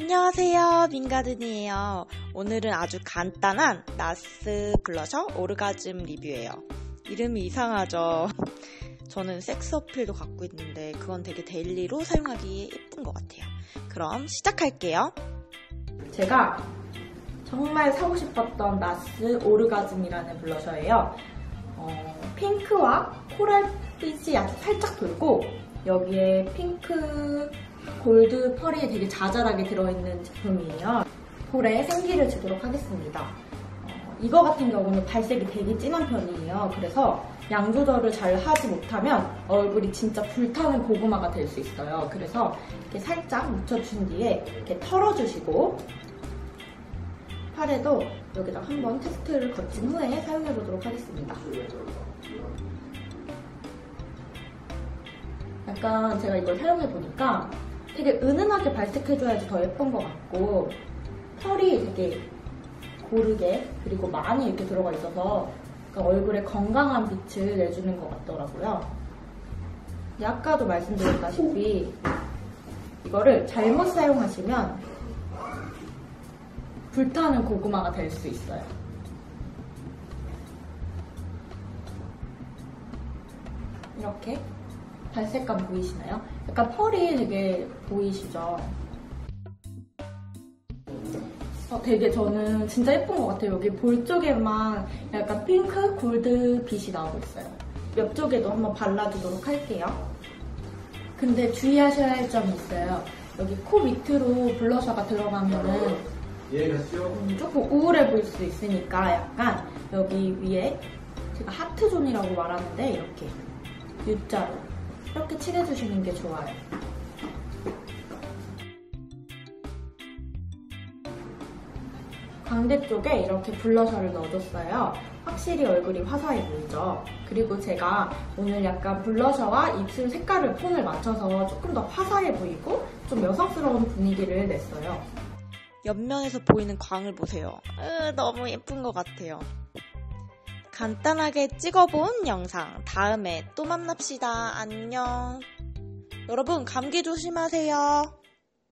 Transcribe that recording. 안녕하세요, 민가든이에요. 오늘은 아주 간단한 나스 블러셔 오르가즘 리뷰예요. 이름이 이상하죠? 저는 섹스 어필도 갖고 있는데 그건 되게 데일리로 사용하기에 예쁜 것 같아요. 그럼 시작할게요. 제가 정말 사고 싶었던 나스 오르가즘이라는 블러셔예요. 핑크와 코랄빛이 아주 살짝 돌고 여기에 핑크 골드 펄이 되게 자잘하게 들어있는 제품이에요. 볼에 생기를 주도록 하겠습니다. 이거 같은 경우는 발색이 되게 진한 편이에요. 그래서 양 조절을 잘 하지 못하면 얼굴이 진짜 불타는 고구마가 될 수 있어요. 그래서 이렇게 살짝 묻혀준 뒤에 이렇게 털어주시고 팔에도 여기다 한번 테스트를 거친 후에 사용해보도록 하겠습니다. 약간 제가 이걸 사용해보니까 되게 은은하게 발색해줘야지 더 예쁜 것 같고 털이 되게 고르게 그리고 많이 이렇게 들어가 있어서 그러니까 얼굴에 건강한 빛을 내주는 것 같더라고요. 아까도 말씀드렸다시피 이거를 잘못 사용하시면 불타는 고구마가 될 수 있어요. 이렇게 발색감 보이시나요? 약간 펄이 되게 보이시죠? 되게 저는 진짜 예쁜 것 같아요. 여기 볼 쪽에만 약간 핑크 골드 빛이 나오고 있어요. 옆 쪽에도 한번 발라주도록 할게요. 근데 주의하셔야 할 점이 있어요. 여기 코 밑으로 블러셔가 들어가면은 조금 우울해 보일 수 있으니까 약간 여기 위에 제가 하트존이라고 말하는데 이렇게 U자로 이렇게 칠해주시는 게 좋아요. 광대 쪽에 이렇게 블러셔를 넣어줬어요. 확실히 얼굴이 화사해 보이죠? 그리고 제가 오늘 약간 블러셔와 입술 색깔을 톤을 맞춰서 조금 더 화사해 보이고 좀 여성스러운 분위기를 냈어요. 옆면에서 보이는 광을 보세요. 너무 예쁜 것 같아요. 간단하게 찍어본 영상 다음에 또 만납시다. 안녕. 여러분 감기 조심하세요.